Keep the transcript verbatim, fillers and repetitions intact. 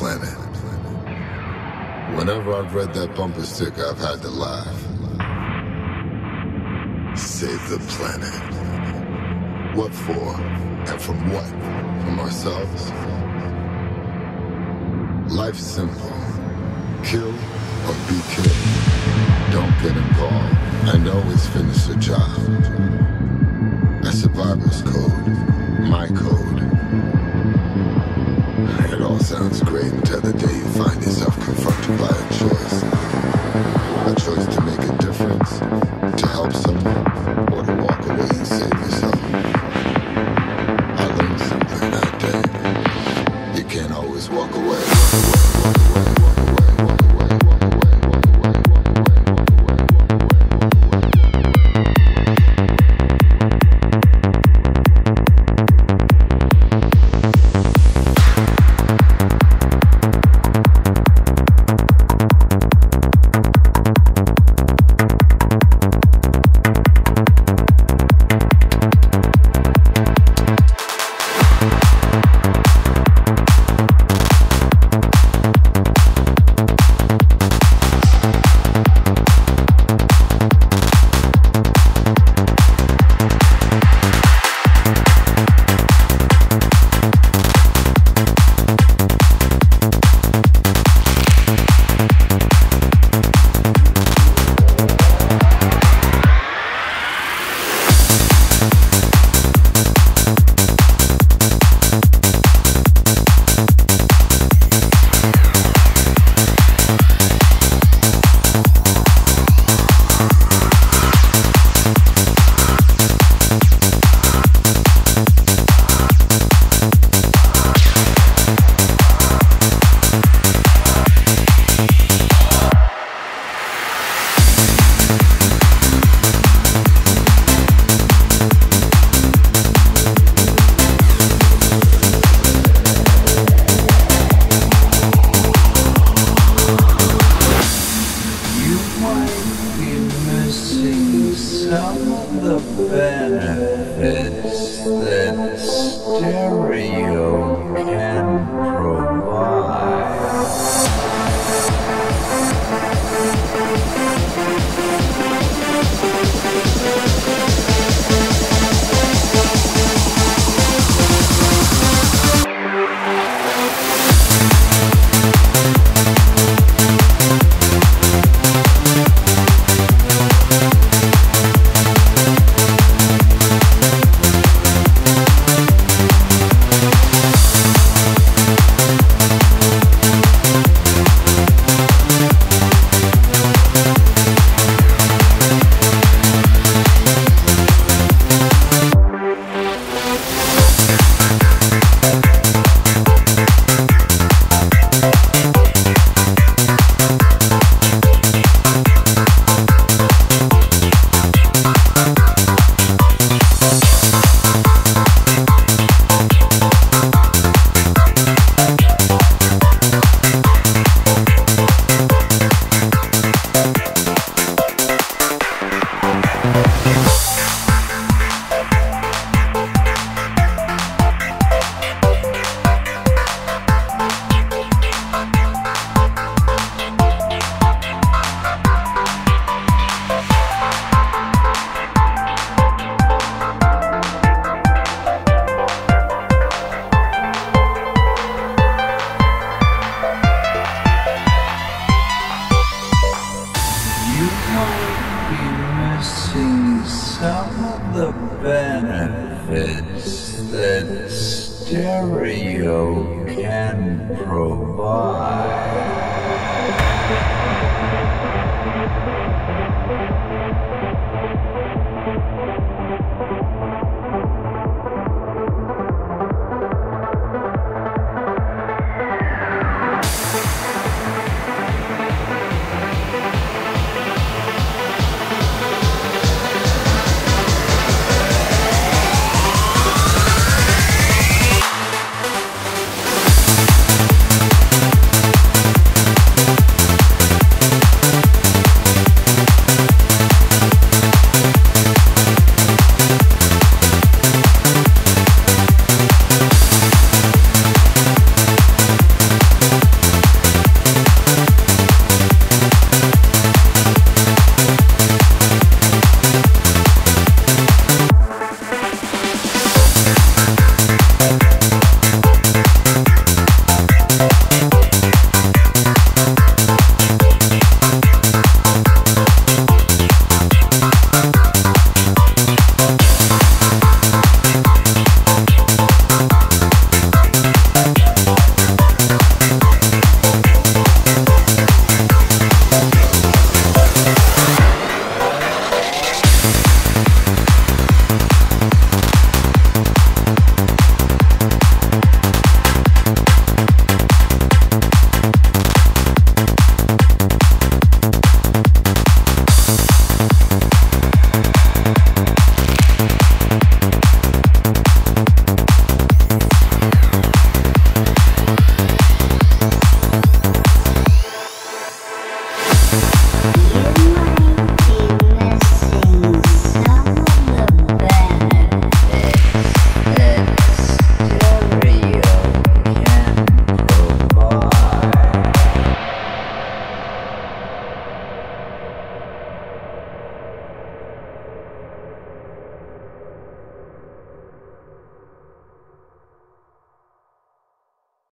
planet. Whenever I've read that bumper sticker, I've had to laugh. Save the planet. What for? And from what? From ourselves? Life's simple. Kill or be killed. Don't get involved. And always finish the job. That's survivor's code. My code. It all sounds great until the day you find yourself confronted by a choice. A choice to make a difference, to help someone, or to walk away and save yourself. I learned something that day. You can't always walk away. Walk away, walk away. That stereo can provide.